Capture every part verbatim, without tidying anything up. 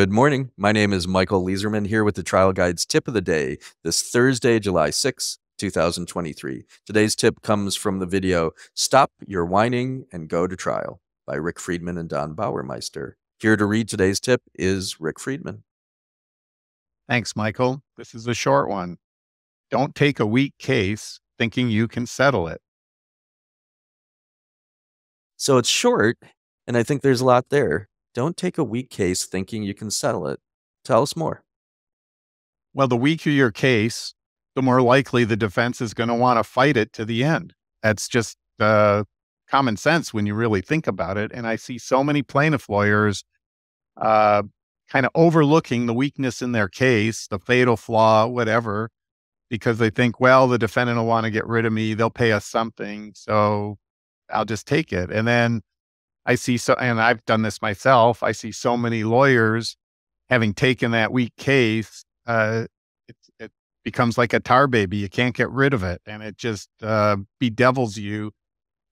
Good morning. My name is Michael Leiserman here with the Trial Guides tip of the day this Thursday, July sixth, two thousand twenty-three. Today's tip comes from the video Stop Your Whining and Go to Trial by Rick Friedman and Don Bauermeister. Here to read today's tip is Rick Friedman. Thanks, Michael. This is a short one. Don't take a weak case thinking you can settle it. So it's short, and I think there's a lot there. Don't take a weak case thinking you can settle it. Tell us more. Well, the weaker your case, the more likely the defense is going to want to fight it to the end. That's just uh, common sense when you really think about it. And I see so many plaintiff lawyers uh, kind of overlooking the weakness in their case, the fatal flaw, whatever, because they think, well, the defendant will want to get rid of me. They'll pay us something. So I'll just take it. And then I see so, and I've done this myself. I see so many lawyers having taken that weak case. Uh, it, it becomes like a tar baby. You can't get rid of it, and it just uh, bedevils you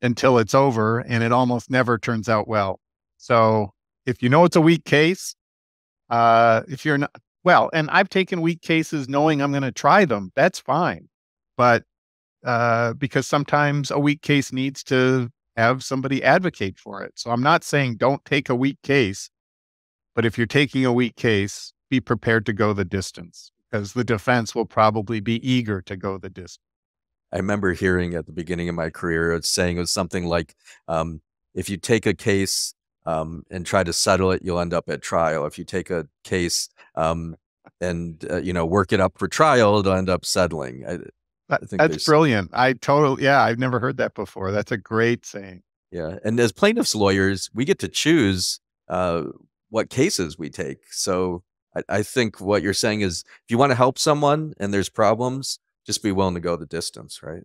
until it's over, and it almost never turns out well. So, if you know it's a weak case, uh, if you're not well, and I've taken weak cases knowing I'm going to try them. That's fine, but uh, because sometimes a weak case needs to have somebody advocate for it. So I'm not saying don't take a weak case, but if you're taking a weak case, be prepared to go the distance because the defense will probably be eager to go the distance. I remember hearing at the beginning of my career, it's saying it was something like, um, if you take a case um, and try to settle it, you'll end up at trial. If you take a case um, and, uh, you know, work it up for trial, it'll end up settling. I, I think that's brilliant. I totally, yeah, I've never heard that before. That's a great saying. Yeah. And as plaintiffs lawyers, we get to choose uh, what cases we take. So I, I think what you're saying is if you want to help someone and there's problems, just be willing to go the distance, right?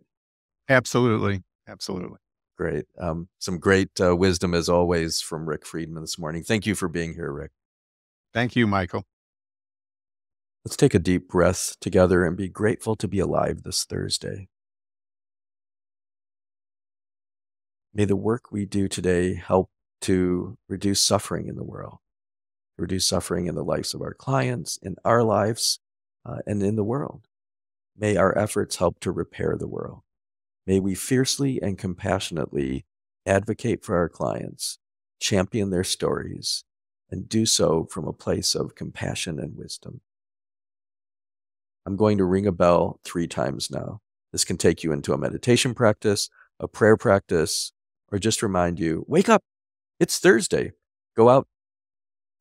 Absolutely. Absolutely. Great. Um, some great uh, wisdom as always from Rick Friedman this morning. Thank you for being here, Rick. Thank you, Michael. Let's take a deep breath together and be grateful to be alive this Thursday. May the work we do today help to reduce suffering in the world, reduce suffering in the lives of our clients, in our lives, uh, and in the world. May our efforts help to repair the world. May we fiercely and compassionately advocate for our clients, champion their stories, and do so from a place of compassion and wisdom. I'm going to ring a bell three times now. This can take you into a meditation practice, a prayer practice, or just remind you, wake up, it's Thursday. Go out,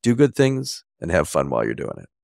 do good things, and have fun while you're doing it.